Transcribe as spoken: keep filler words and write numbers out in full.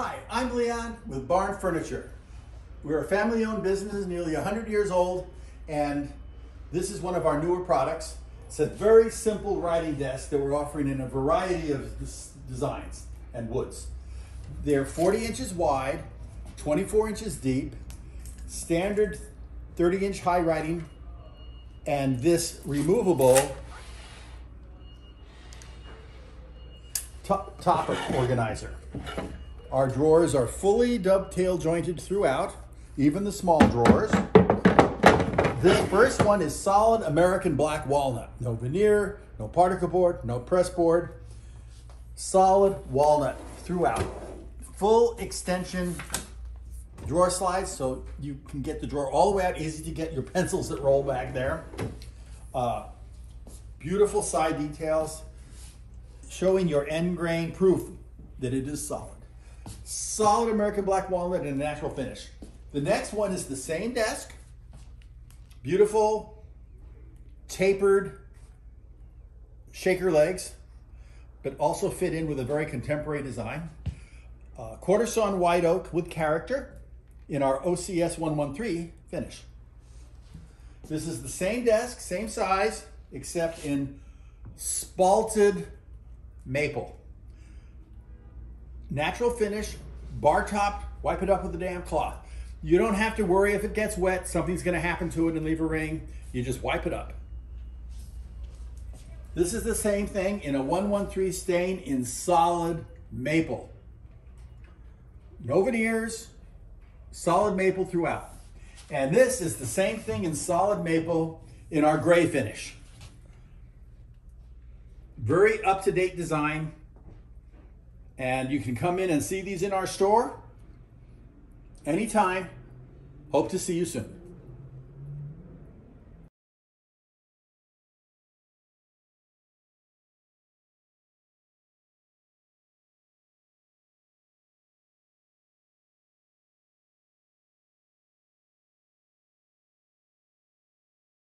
Hi, I'm Leon with Barn Furniture. We're a family-owned business, nearly one hundred years old, and this is one of our newer products. It's a very simple writing desk that we're offering in a variety of designs and woods. They're forty inches wide, twenty-four inches deep, standard thirty inch high writing, and this removable top topper organizer. Our drawers are fully dovetail jointed throughout, even the small drawers. This first one is solid American black walnut. No veneer, no particle board, no press board. Solid walnut throughout. Full extension drawer slides, so you can get the drawer all the way out. Easy to get your pencils that roll back there. Uh, beautiful side details, showing your end grain proof that it is solid. Solid American black walnut and a natural finish. The next one is the same desk. Beautiful, tapered shaker legs, but also fit in with a very contemporary design. Uh, quarter sawn white oak with character in our O C S one one three finish. This is the same desk, same size, except in spalted maple. Natural finish, bar topped, wipe it up with a damn cloth. You don't have to worry if it gets wet, something's gonna happen to it and leave a ring. You just wipe it up. This is the same thing in a one one three stain in solid maple. No veneers, solid maple throughout. And this is the same thing in solid maple in our gray finish. Very up-to-date design. And you can come in and see these in our store anytime. Hope to see you soon.